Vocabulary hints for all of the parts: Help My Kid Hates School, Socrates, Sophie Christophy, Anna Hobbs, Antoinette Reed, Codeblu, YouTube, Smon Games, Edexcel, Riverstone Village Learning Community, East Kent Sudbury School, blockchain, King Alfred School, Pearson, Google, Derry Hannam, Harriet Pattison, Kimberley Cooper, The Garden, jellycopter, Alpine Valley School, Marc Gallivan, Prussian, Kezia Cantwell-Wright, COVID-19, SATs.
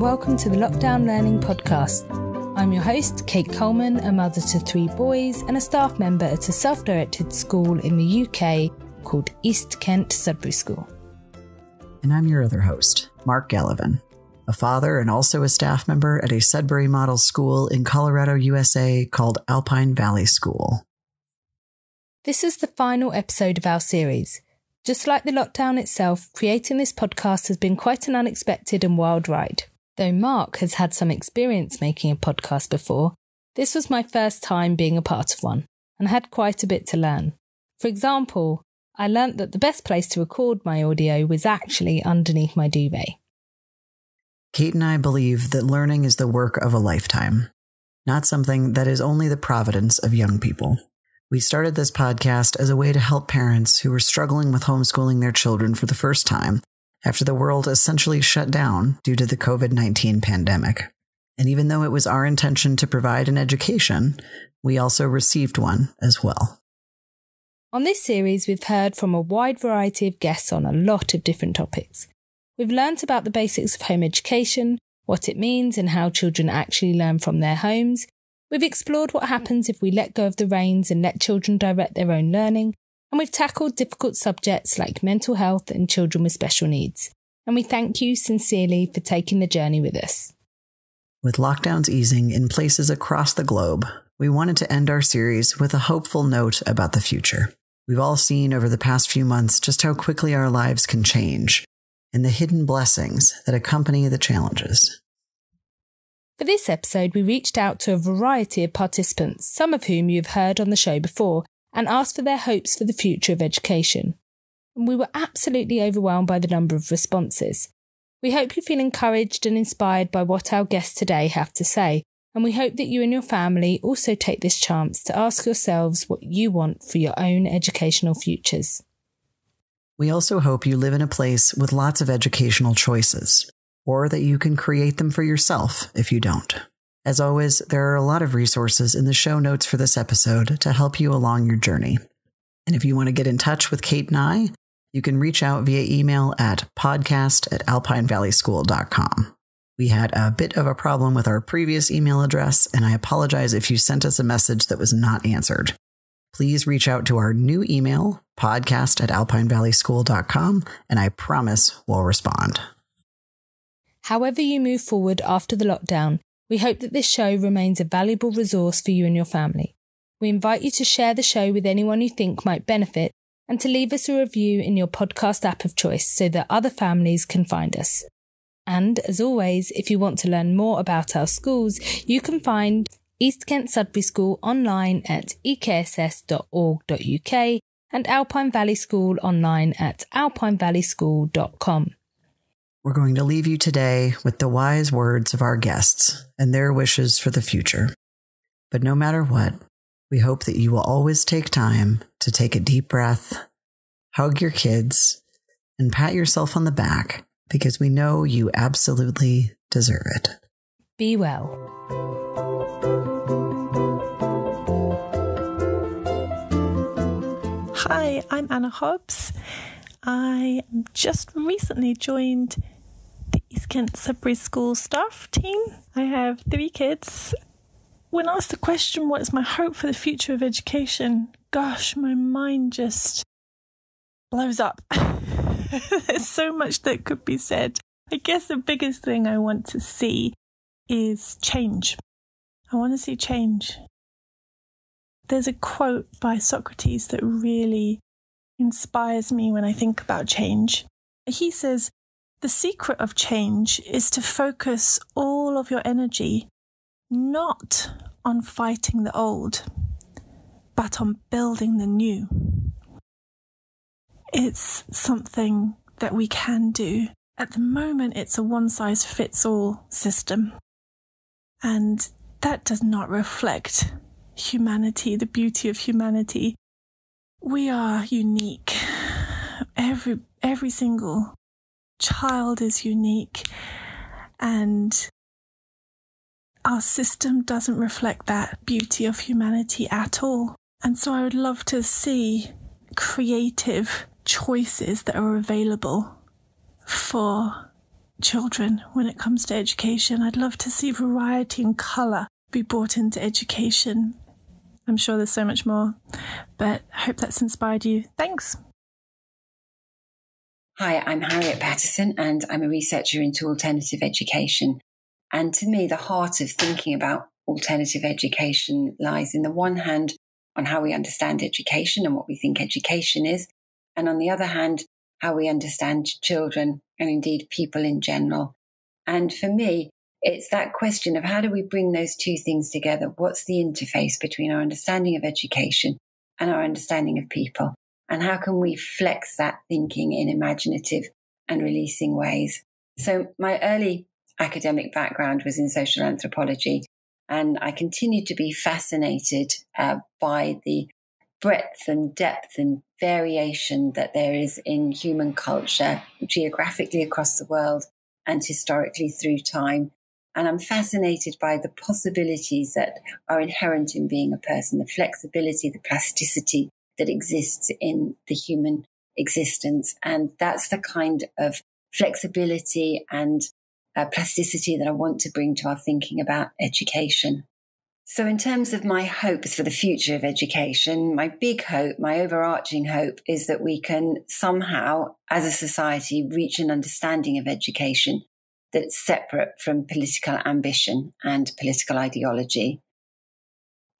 and welcome to the Lockdown Learning Podcast. I'm your host, Kate Coleman, a mother to three boys and a staff member at a self-directed school in the UK called East Kent Sudbury School. And I'm your other host, Marc Gallivan, a father and also a staff member at a Sudbury model school in Colorado, USA called Alpine Valley School. This is the final episode of our series. Just like the lockdown itself, creating this podcast has been quite an unexpected and wild ride. Though Marc has had some experience making a podcast before, this was my first time being a part of one, and I had quite a bit to learn. For example, I learnt that the best place to record my audio was actually underneath my duvet. Kate and I believe that learning is the work of a lifetime, not something that is only the providence of young people. We started this podcast as a way to help parents who were struggling with homeschooling their children for the first time after the world essentially shut down due to the COVID-19 pandemic. And even though it was our intention to provide an education, we also received one as well. On this series, we've heard from a wide variety of guests on a lot of different topics. We've learnt about the basics of home education, what it means and how children actually learn from their homes. We've explored what happens if we let go of the reins and let children direct their own learning, and we've tackled difficult subjects like mental health and children with special needs. And we thank you sincerely for taking the journey with us. With lockdowns easing in places across the globe, we wanted to end our series with a hopeful note about the future. We've all seen over the past few months just how quickly our lives can change and the hidden blessings that accompany the challenges. For this episode, we reached out to a variety of participants, some of whom you've heard on the show before, and asked for their hopes for the future of education. And we were absolutely overwhelmed by the number of responses. We hope you feel encouraged and inspired by what our guests today have to say, and we hope that you and your family also take this chance to ask yourselves what you want for your own educational futures. We also hope you live in a place with lots of educational choices, or that you can create them for yourself if you don't. As always, there are a lot of resources in the show notes for this episode to help you along your journey. And if you want to get in touch with Kate and I, you can reach out via email at podcast@alpinevalleyschool.com. We had a bit of a problem with our previous email address, and I apologize if you sent us a message that was not answered. Please reach out to our new email, podcast@alpinevalleyschool.com, and I promise we'll respond. However you move forward after the lockdown, we hope that this show remains a valuable resource for you and your family. We invite you to share the show with anyone you think might benefit and to leave us a review in your podcast app of choice so that other families can find us. And as always, if you want to learn more about our schools, you can find East Kent Sudbury School online at ekss.org.uk and Alpine Valley School online at alpinevalleyschool.com. We're going to leave you today with the wise words of our guests and their wishes for the future. But no matter what, we hope that you will always take time to take a deep breath, hug your kids, and pat yourself on the back because we know you absolutely deserve it. Be well. Hi, I'm Anna Hobbs. I just recently joined the East Kent Sudbury School staff team. I have three kids. When asked the question, what is my hope for the future of education? Gosh, my mind just blows up. There's so much that could be said. I guess the biggest thing I want to see is change. I want to see change. There's a quote by Socrates that really inspires me when I think about change. He says, the secret of change is to focus all of your energy not on fighting the old, but on building the new. It's something that we can do. At the moment, it's a one-size-fits-all system, and that does not reflect humanity, the beauty of humanity. We are unique. Every single child is unique, and our system doesn't reflect that beauty of humanity at all. And so I would love to see creative choices that are available for children when it comes to education. I'd love to see variety and colour be brought into education. I'm sure there's so much more, but I hope that's inspired you. Thanks. Hi, I'm Harriet Pattison, and I'm a researcher into alternative education. And to me, the heart of thinking about alternative education lies in the one hand on how we understand education and what we think education is, and on the other hand, how we understand children and indeed people in general. And for me, it's that question of how do we bring those two things together? What's the interface between our understanding of education and our understanding of people? And how can we flex that thinking in imaginative and releasing ways? So my early academic background was in social anthropology, and I continue to be fascinated by the breadth and depth and variation that there is in human culture, geographically across the world and historically through time. And I'm fascinated by the possibilities that are inherent in being a person, the flexibility, the plasticity that exists in the human existence. And that's the kind of flexibility and plasticity that I want to bring to our thinking about education. So in terms of my hopes for the future of education, my big hope, my overarching hope, is that we can somehow, as a society, reach an understanding of education that's separate from political ambition and political ideology.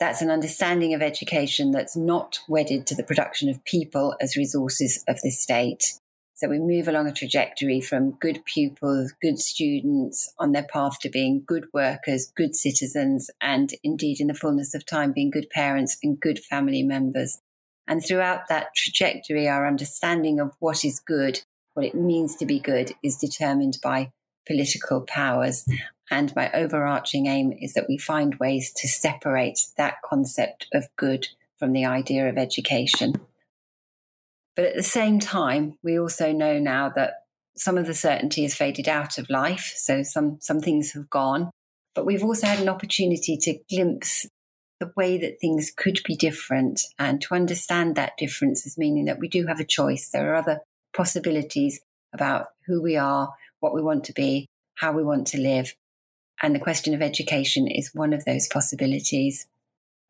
That's an understanding of education that's not wedded to the production of people as resources of the state. So we move along a trajectory from good pupils, good students on their path to being good workers, good citizens, and indeed in the fullness of time, being good parents and good family members. And throughout that trajectory, our understanding of what is good, what it means to be good, is determined by political powers. And my overarching aim is that we find ways to separate that concept of good from the idea of education. But at the same time, we also know now that some of the certainty has faded out of life. So some things have gone. But we've also had an opportunity to glimpse the way that things could be different and to understand that difference as meaning that we do have a choice. There are other possibilities about who we are, what we want to be, how we want to live. And the question of education is one of those possibilities.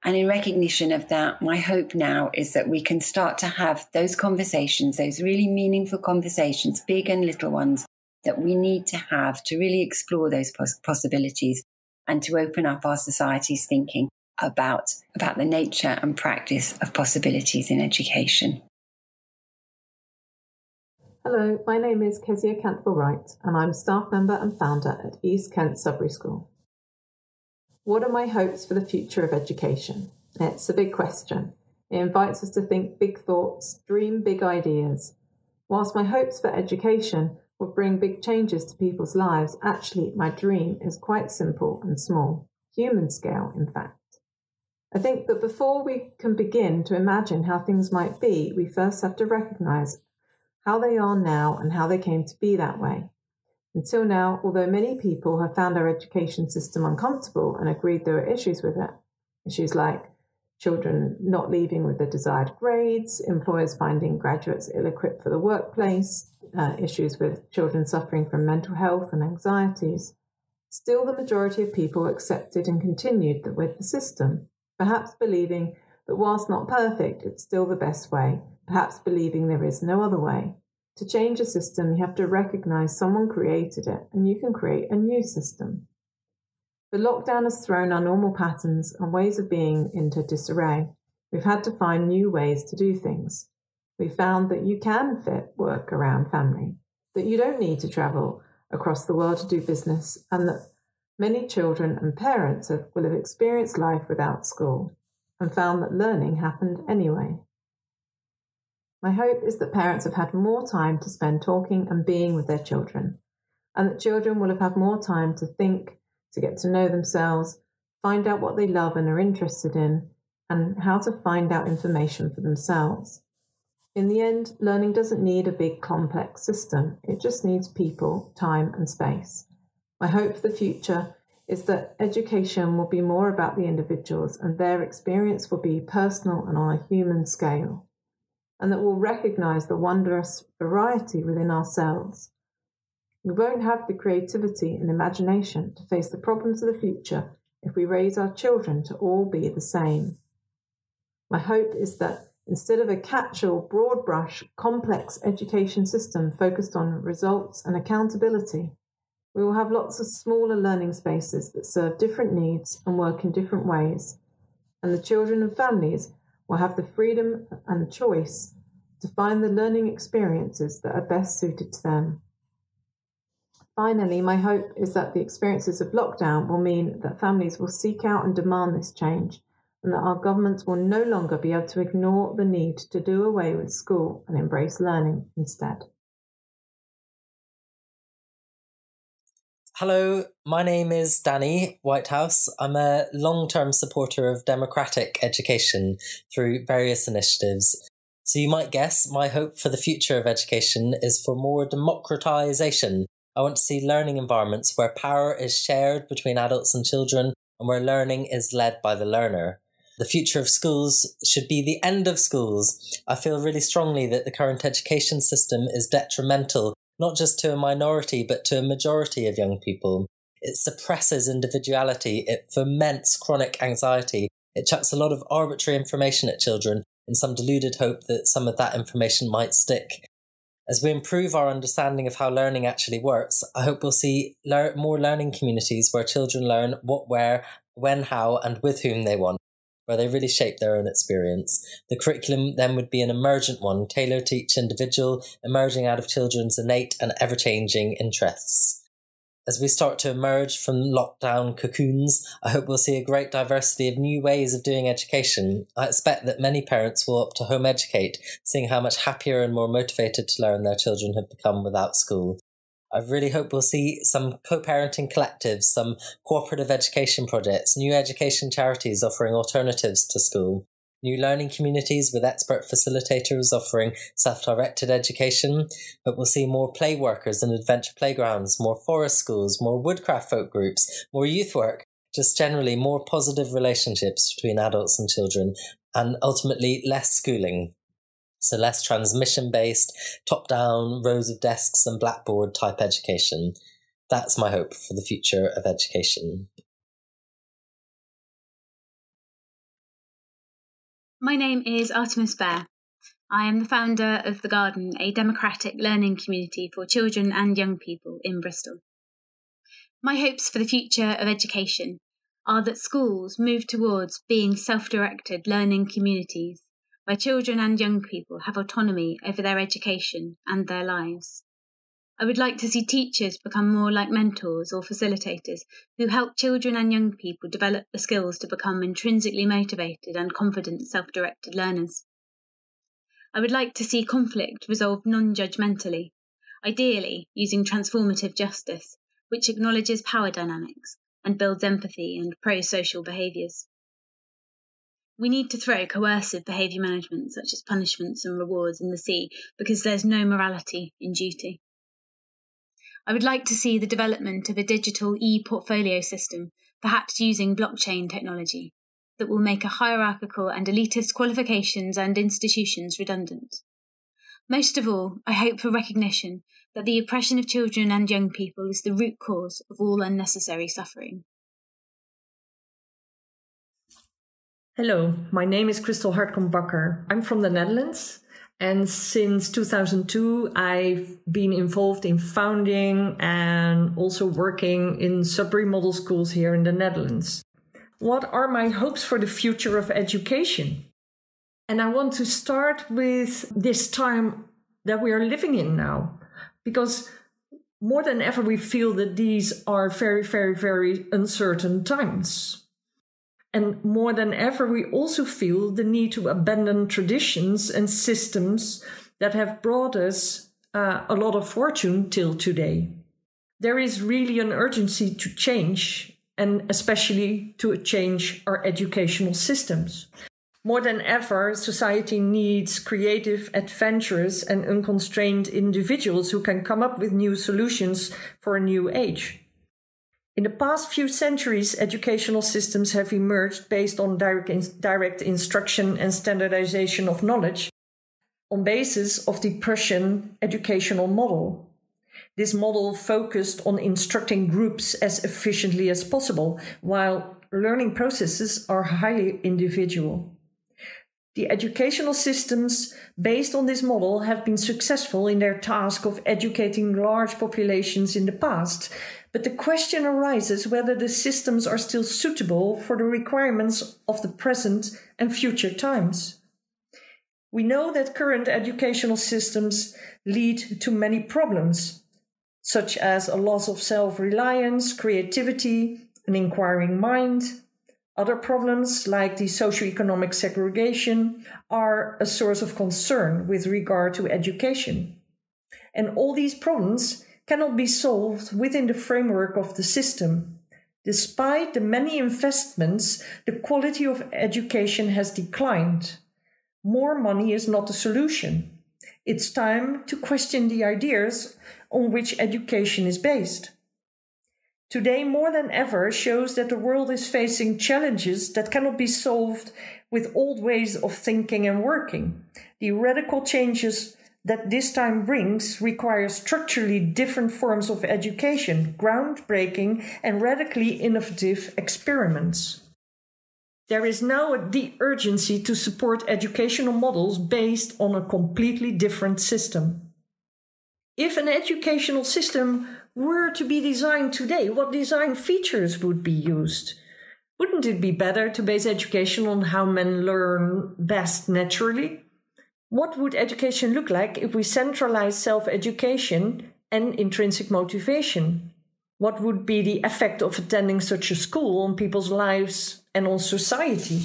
And in recognition of that, my hope now is that we can start to have those conversations, those really meaningful conversations, big and little ones, that we need to have to really explore those possibilities and to open up our society's thinking about the nature and practice of possibilities in education. Hello, my name is Kezia Cantwell-Wright, and I'm staff member and founder at East Kent Sudbury School. What are my hopes for the future of education? It's a big question. It invites us to think big thoughts, dream big ideas. Whilst my hopes for education will bring big changes to people's lives, actually my dream is quite simple and small, human scale in fact. I think that before we can begin to imagine how things might be, we first have to recognise how they are now and how they came to be that way. Until now, although many people have found our education system uncomfortable and agreed there are issues with it, issues like children not leaving with the desired grades, employers finding graduates ill-equipped for the workplace, issues with children suffering from mental health and anxieties, still the majority of people accepted and continued with the system, perhaps believing that whilst not perfect, it's still the best way, perhaps believing there is no other way. To change a system, you have to recognise someone created it and you can create a new system. The lockdown has thrown our normal patterns and ways of being into disarray. We've had to find new ways to do things. We've found that you can fit work around family, that you don't need to travel across the world to do business, and that many children and parents will have experienced life without school and found that learning happened anyway. My hope is that parents have had more time to spend talking and being with their children, and that children will have had more time to think, to get to know themselves, find out what they love and are interested in, and how to find out information for themselves. In the end, learning doesn't need a big complex system. It just needs people, time and space. My hope for the future is that education will be more about the individuals and their experience will be personal and on a human scale, and that we'll recognise the wondrous variety within ourselves. We won't have the creativity and imagination to face the problems of the future if we raise our children to all be the same. My hope is that instead of a catch-all, broad-brush, complex education system focused on results and accountability, we will have lots of smaller learning spaces that serve different needs and work in different ways, and the children and families will have the freedom and choice to find the learning experiences that are best suited to them. Finally, my hope is that the experiences of lockdown will mean that families will seek out and demand this change, and that our governments will no longer be able to ignore the need to do away with school and embrace learning instead. Hello, my name is Danny Whitehouse. I'm a long-term supporter of democratic education through various initiatives. So you might guess my hope for the future of education is for more democratisation. I want to see learning environments where power is shared between adults and children and where learning is led by the learner. The future of schools should be the end of schools. I feel really strongly that the current education system is detrimental, not just to a minority, but to a majority of young people. It suppresses individuality, it foments chronic anxiety, it chucks a lot of arbitrary information at children in some deluded hope that some of that information might stick. As we improve our understanding of how learning actually works, I hope we'll see more learning communities where children learn what, where, when, how, and with whom they want, where they really shape their own experience. The curriculum then would be an emergent one, tailored to each individual, emerging out of children's innate and ever-changing interests. As we start to emerge from lockdown cocoons, I hope we'll see a great diversity of new ways of doing education. I expect that many parents will opt to home educate, seeing how much happier and more motivated to learn their children have become without school. I really hope we'll see some co-parenting collectives, some cooperative education projects, new education charities offering alternatives to school, new learning communities with expert facilitators offering self-directed education, but we'll see more play workers and adventure playgrounds, more forest schools, more woodcraft folk groups, more youth work, just generally more positive relationships between adults and children, and ultimately less schooling. So less transmission-based, top-down, rows of desks and blackboard type education. That's my hope for the future of education. My name is Artemis Bear. I am the founder of The Garden, a democratic learning community for children and young people in Bristol. My hopes for the future of education are that schools move towards being self-directed learning communities where children and young people have autonomy over their education and their lives. I would like to see teachers become more like mentors or facilitators who help children and young people develop the skills to become intrinsically motivated and confident self-directed learners. I would like to see conflict resolved non-judgmentally, ideally using transformative justice, which acknowledges power dynamics and builds empathy and pro-social behaviours. We need to throw coercive behaviour management, such as punishments and rewards, in the sea because there's no morality in duty. I would like to see the development of a digital e-portfolio system, perhaps using blockchain technology, that will make a hierarchical and elitist qualifications and institutions redundant. Most of all, I hope for recognition that the oppression of children and young people is the root cause of all unnecessary suffering. Hello, my name is Christel Hartkamp-Bakker. I'm from the Netherlands. And since 2002, I've been involved in founding and also working in Sudbury model schools here in the Netherlands. What are my hopes for the future of education? And I want to start with this time that we are living in now, because more than ever, we feel that these are very, very, very uncertain times. And more than ever, we also feel the need to abandon traditions and systems that have brought us a lot of fortune till today. There is really an urgency to change, and especially to change our educational systems. More than ever, society needs creative, adventurous, and unconstrained individuals who can come up with new solutions for a new age. In the past few centuries, educational systems have emerged based on direct instruction and standardization of knowledge on basis of the Prussian educational model. This model focused on instructing groups as efficiently as possible, while learning processes are highly individual. The educational systems based on this model have been successful in their task of educating large populations in the past, but the question arises whether the systems are still suitable for the requirements of the present and future times. We know that current educational systems lead to many problems, such as a loss of self-reliance, creativity, an inquiring mind. Other problems, like the socioeconomic segregation, are a source of concern with regard to education. And all these problems cannot be solved within the framework of the system. Despite the many investments, the quality of education has declined. More money is not the solution. It's time to question the ideas on which education is based. Today, more than ever, shows that the world is facing challenges that cannot be solved with old ways of thinking and working. The radical changes that this time brings require structurally different forms of education, groundbreaking and radically innovative experiments. There is now the urgency to support educational models based on a completely different system. If an educational system were to be designed today, what design features would be used? Wouldn't it be better to base education on how men learn best naturally? What would education look like if we centralize self-education and intrinsic motivation? What would be the effect of attending such a school on people's lives and on society?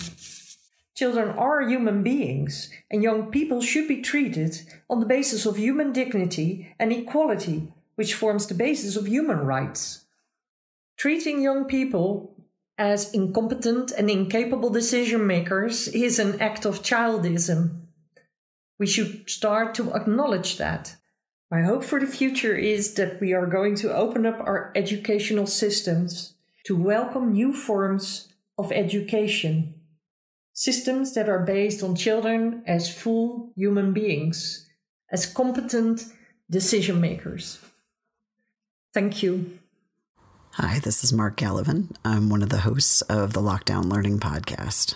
Children are human beings, and young people should be treated on the basis of human dignity and equality, which forms the basis of human rights. Treating young people as incompetent and incapable decision-makers is an act of childism. We should start to acknowledge that. My hope for the future is that we are going to open up our educational systems to welcome new forms of education. Systems that are based on children as full human beings, as competent decision-makers. Thank you. Hi, this is Marc Gallivan. I'm one of the hosts of the Lockdown Learning Podcast.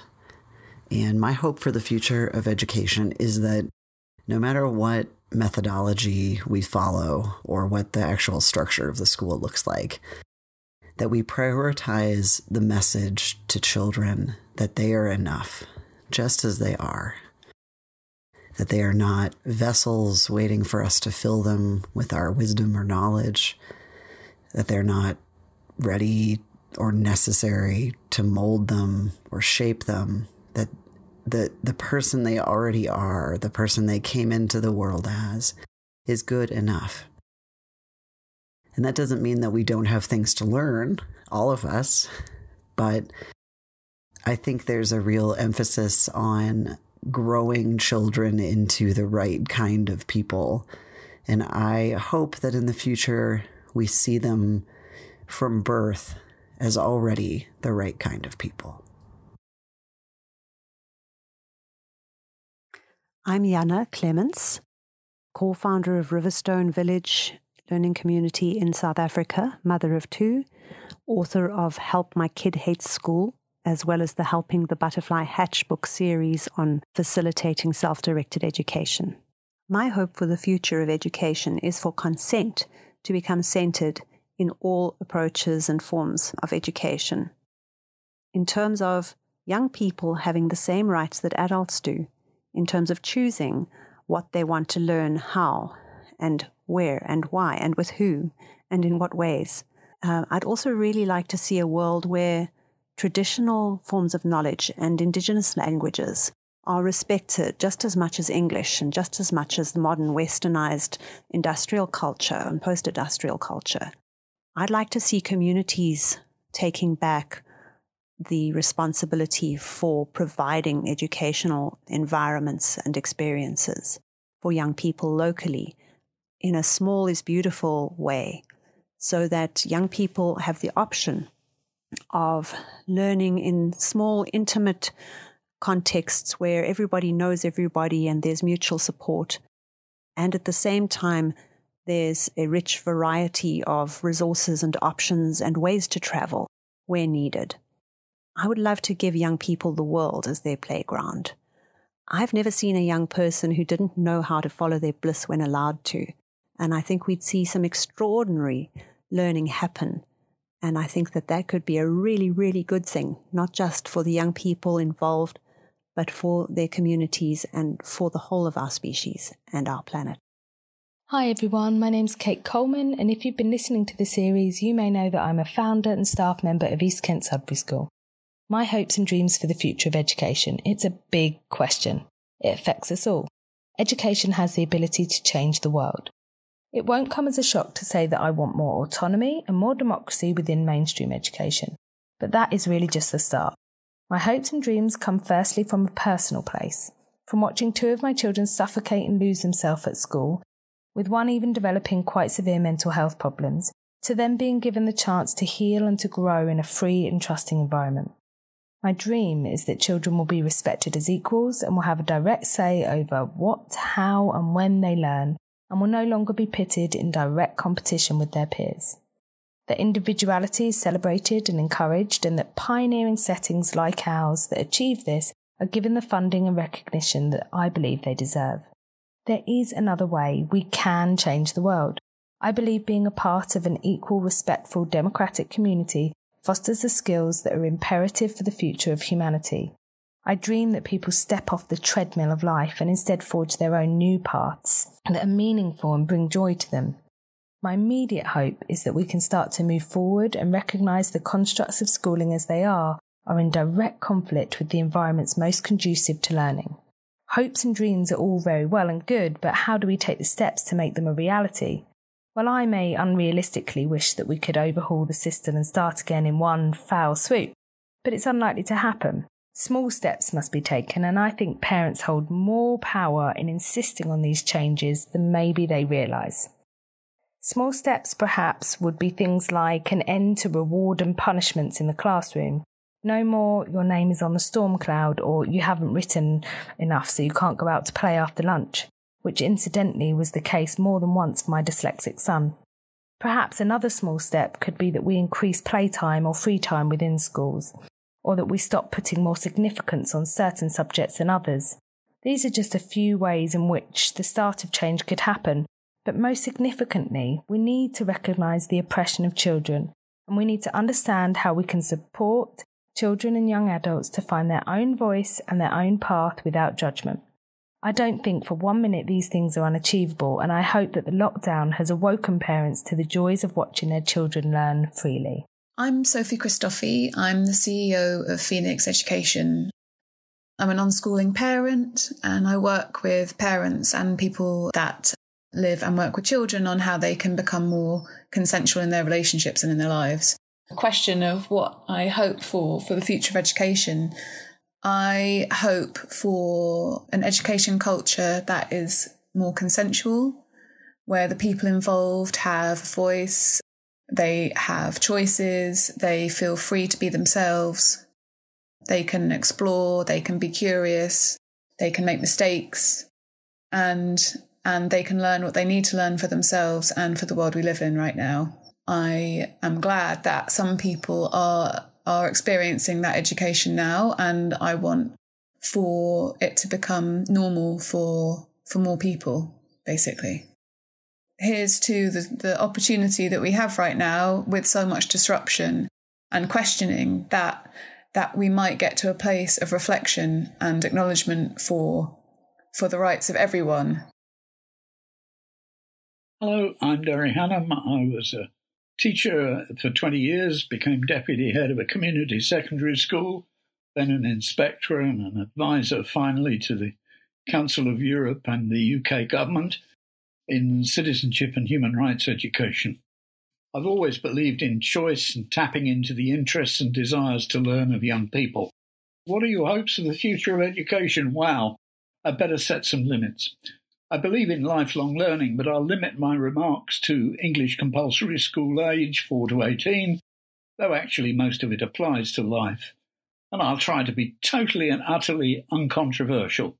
And my hope for the future of education is that no matter what methodology we follow or what the actual structure of the school looks like, that we prioritize the message to children that they are enough, just as they are. That they are not vessels waiting for us to fill them with our wisdom or knowledge, that they're not ready or necessary to mold them or shape them, that the person they already are, the person they came into the world as, is good enough. And that doesn't mean that we don't have things to learn, all of us, but I think there's a real emphasis on growing children into the right kind of people. And I hope that in the future, we see them from birth as already the right kind of people. I'm Je'anna Clements, co-founder of Riverstone Village Learning Community in South Africa, mother of two, author of Help My Kid Hates School, as well as the Helping the Butterfly Hatch book series on facilitating self-directed education. My hope for the future of education is for consent to become centered in all approaches and forms of education. In terms of young people having the same rights that adults do, in terms of choosing what they want to learn, how and where and why and with who and in what ways. I'd also really like to see a world where traditional forms of knowledge and indigenous languages are respected just as much as English and just as much as the modern westernized industrial culture and post-industrial culture. I'd like to see communities taking back the responsibility for providing educational environments and experiences for young people locally in a small is beautiful way, so that young people have the option of learning in small, intimate contexts where everybody knows everybody and there's mutual support. And at the same time, There's a rich variety of resources and options and ways to travel where needed. I would love to give young people the world as their playground. I've never seen a young person who didn't know how to follow their bliss when allowed to. And I think we'd see some extraordinary learning happen. And I think that that could be a really, really good thing, not just for the young people involved, but for their communities and for the whole of our species and our planet. Hi everyone, my name's Kate Coleman, and if you've been listening to the series, you may know that I'm a founder and staff member of East Kent Sudbury School. My hopes and dreams for the future of education, it's a big question. It affects us all. Education has the ability to change the world. It won't come as a shock to say that I want more autonomy and more democracy within mainstream education, but that is really just the start. My hopes and dreams come firstly from a personal place, from watching two of my children suffocate and lose themselves at school, with one even developing quite severe mental health problems, to them being given the chance to heal and to grow in a free and trusting environment. My dream is that children will be respected as equals and will have a direct say over what, how, and when they learn, and will no longer be pitted in direct competition with their peers. That individuality is celebrated and encouraged, and that pioneering settings like ours that achieve this are given the funding and recognition that I believe they deserve. There is another way. We can change the world. I believe being a part of an equal, respectful, democratic community fosters the skills that are imperative for the future of humanity. I dream that people step off the treadmill of life and instead forge their own new paths that are meaningful and bring joy to them. My immediate hope is that we can start to move forward and recognise the constructs of schooling as they are in direct conflict with the environments most conducive to learning. Hopes and dreams are all very well and good, but how do we take the steps to make them a reality? Well, I may unrealistically wish that we could overhaul the system and start again in one foul swoop, but it's unlikely to happen. Small steps must be taken, and I think parents hold more power in insisting on these changes than maybe they realise. Small steps, perhaps, would be things like an end to reward and punishments in the classroom. No more your name is on the storm cloud, or you haven't written enough so you can't go out to play after lunch, which incidentally was the case more than once for my dyslexic son. Perhaps another small step could be that we increase playtime or free time within schools, or that we stop putting more significance on certain subjects than others. These are just a few ways in which the start of change could happen, but most significantly, we need to recognise the oppression of children, and we need to understand how we can support children and young adults to find their own voice and their own path without judgment. I don't think for one minute these things are unachievable, and I hope that the lockdown has awoken parents to the joys of watching their children learn freely. I'm Sophie Christophy. I'm the CEO of Phoenix Education. I'm an unschooling parent, and I work with parents and people that live and work with children on how they can become more consensual in their relationships and in their lives. The question of what I hope for the future of education, I hope for an education culture that is more consensual, where the people involved have a voice. They have choices, they feel free to be themselves, they can explore, they can be curious, they can make mistakes, and they can learn what they need to learn for themselves and for the world we live in right now. I am glad that some people are experiencing that education now, and I want for it to become normal for more people, basically. Here's to the opportunity that we have right now with so much disruption and questioning that we might get to a place of reflection and acknowledgement for the rights of everyone. Hello, I'm Derry Hannam. I was a teacher for 20 years, became deputy head of a community secondary school, then an inspector and an advisor finally to the Council of Europe and the UK government in citizenship and human rights education. I've always believed in choice and tapping into the interests and desires to learn of young people. What are your hopes for the future of education? Wow, I better set some limits. I believe in lifelong learning, but I'll limit my remarks to English compulsory school age, 4 to 18, though actually most of it applies to life. And I'll try to be totally and utterly uncontroversial.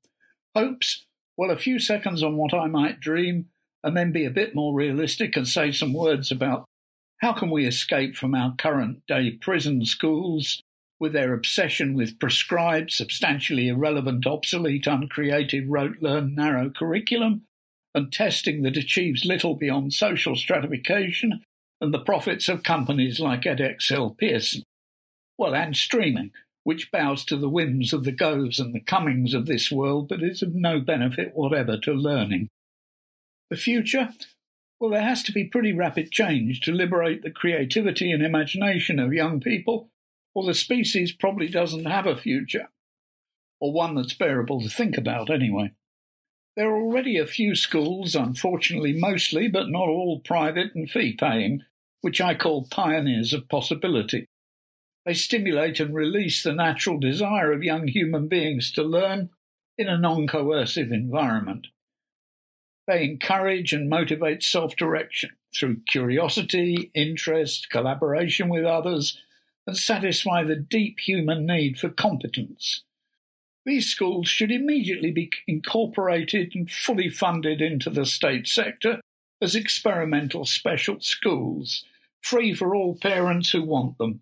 Hopes? Well, a few seconds on what I might dream, and then be a bit more realistic and say some words about how can we escape from our current day prison schools with their obsession with prescribed, substantially irrelevant, obsolete, uncreative, rote-learn, narrow curriculum, and testing that achieves little beyond social stratification and the profits of companies like Edexcel, Pearson. Well, and streaming, which bows to the whims of the goes and the comings of this world, but is of no benefit whatever to learning. The future? Well, there has to be pretty rapid change to liberate the creativity and imagination of young people, or the species probably doesn't have a future, or one that's bearable to think about anyway. There are already a few schools, unfortunately mostly, but not all private and fee-paying, which I call pioneers of possibility. They stimulate and release the natural desire of young human beings to learn in a non-coercive environment. They encourage and motivate self-direction through curiosity, interest, collaboration with others, and satisfy the deep human need for competence. These schools should immediately be incorporated and fully funded into the state sector as experimental special schools, free for all parents who want them.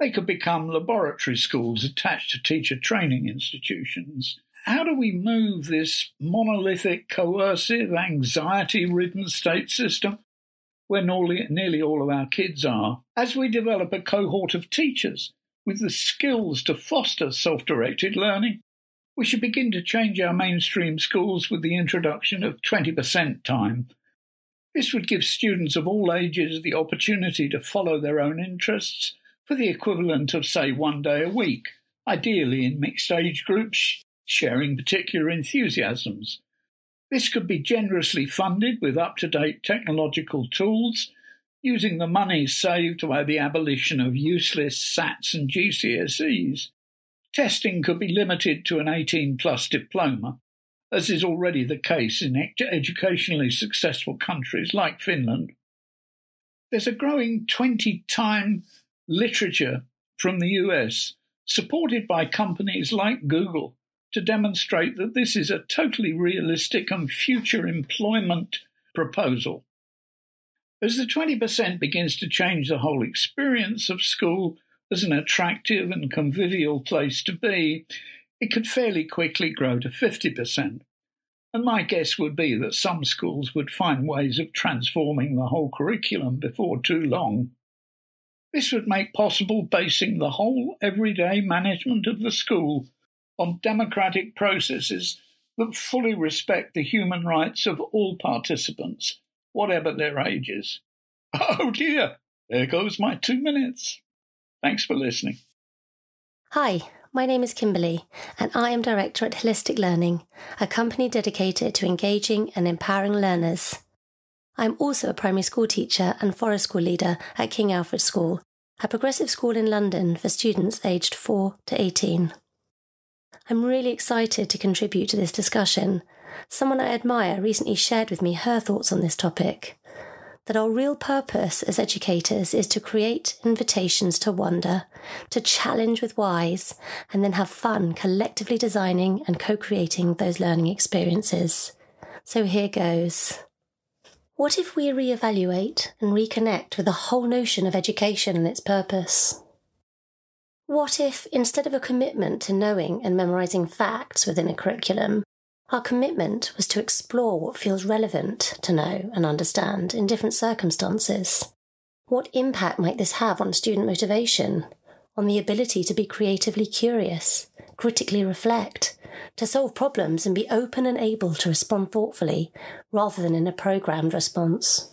They could become laboratory schools attached to teacher training institutions. How do we move this monolithic, coercive, anxiety-ridden state system where nearly all of our kids are, as we develop a cohort of teachers with the skills to foster self-directed learning? We should begin to change our mainstream schools with the introduction of 20% time. This would give students of all ages the opportunity to follow their own interests for the equivalent of, say, 1 day a week, ideally in mixed age groups, sharing particular enthusiasms. This could be generously funded with up-to-date technological tools, using the money saved by the abolition of useless SATs and GCSEs. Testing could be limited to an 18-plus diploma, as is already the case in educationally successful countries like Finland. There's a growing 20-time literature from the US, supported by companies like Google, to demonstrate that this is a totally realistic and future employment proposal. As the 20% begins to change the whole experience of school as an attractive and convivial place to be, it could fairly quickly grow to 50%. And my guess would be that some schools would find ways of transforming the whole curriculum before too long. This would make possible basing the whole everyday management of the school on democratic processes that fully respect the human rights of all participants, whatever their ages. Oh dear, there goes my 2 minutes. Thanks for listening. Hi, my name is Kimberly, and I am Director at Holistic Learning, a company dedicated to engaging and empowering learners. I'm also a primary school teacher and forest school leader at King Alfred School, a progressive school in London for students aged 4 to 18. I'm really excited to contribute to this discussion. Someone I admire recently shared with me her thoughts on this topic, that our real purpose as educators is to create invitations to wonder, to challenge with whys, and then have fun collectively designing and co-creating those learning experiences. So here goes. What if we reevaluate and reconnect with the whole notion of education and its purpose? What if, instead of a commitment to knowing and memorising facts within a curriculum, our commitment was to explore what feels relevant to know and understand in different circumstances? What impact might this have on student motivation, on the ability to be creatively curious, critically reflect, to solve problems and be open and able to respond thoughtfully rather than in a programmed response?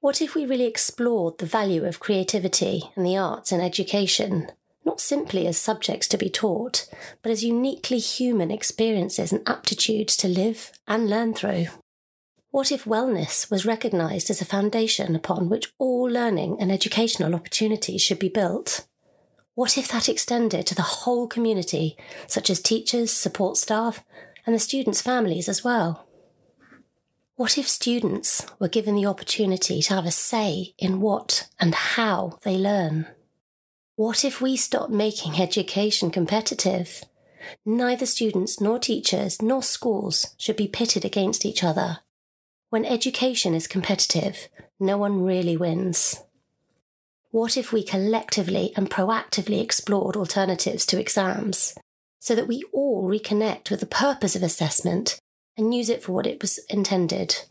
What if we really explored the value of creativity and the arts in education? Not simply as subjects to be taught, but as uniquely human experiences and aptitudes to live and learn through. What if wellness was recognised as a foundation upon which all learning and educational opportunities should be built? What if that extended to the whole community, such as teachers, support staff, and the students' families as well? What if students were given the opportunity to have a say in what and how they learn? What if we stopped making education competitive? Neither students nor teachers nor schools should be pitted against each other. When education is competitive, no one really wins. What if we collectively and proactively explored alternatives to exams, so that we all reconnect with the purpose of assessment and use it for what it was intended,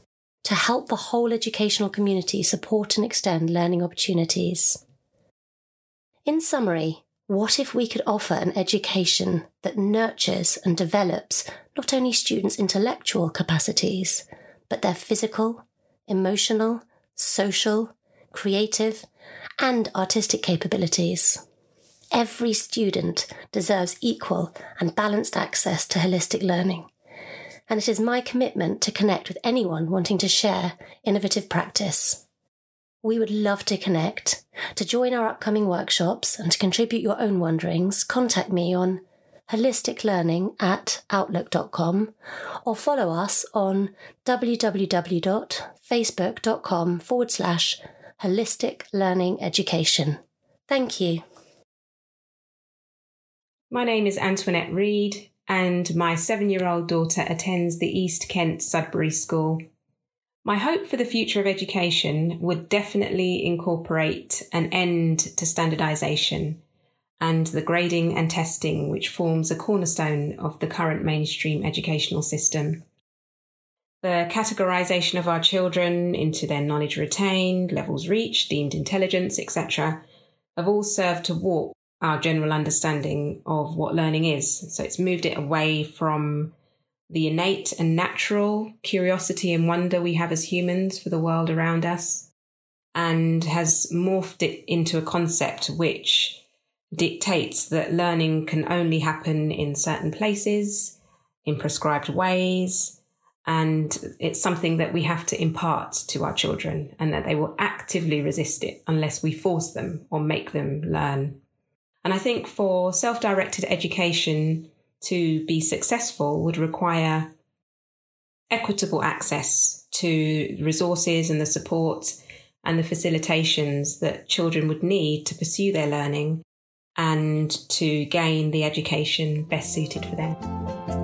to help the whole educational community support and extend learning opportunities? In summary, what if we could offer an education that nurtures and develops not only students' intellectual capacities, but their physical, emotional, social, creative, and artistic capabilities? Every student deserves equal and balanced access to holistic learning, and it is my commitment to connect with anyone wanting to share innovative practice. We would love to connect. To join our upcoming workshops and to contribute your own wonderings, contact me on holisticlearning@outlook.com or follow us on www.facebook.com/holistic-learning-education. Thank you. My name is Antoinette Reed, and my 7-year-old daughter attends the East Kent Sudbury School. My hope for the future of education would definitely incorporate an end to standardisation and the grading and testing which forms a cornerstone of the current mainstream educational system. The categorisation of our children into their knowledge retained, levels reached, deemed intelligence, etc., have all served to warp our general understanding of what learning is. So it's moved it away from the innate and natural curiosity and wonder we have as humans for the world around us, and has morphed it into a concept which dictates that learning can only happen in certain places, in prescribed ways, and it's something that we have to impart to our children, and that they will actively resist it unless we force them or make them learn. And I think for self-directed education to be successful would require equitable access to resources and the support and the facilitations that children would need to pursue their learning and to gain the education best suited for them.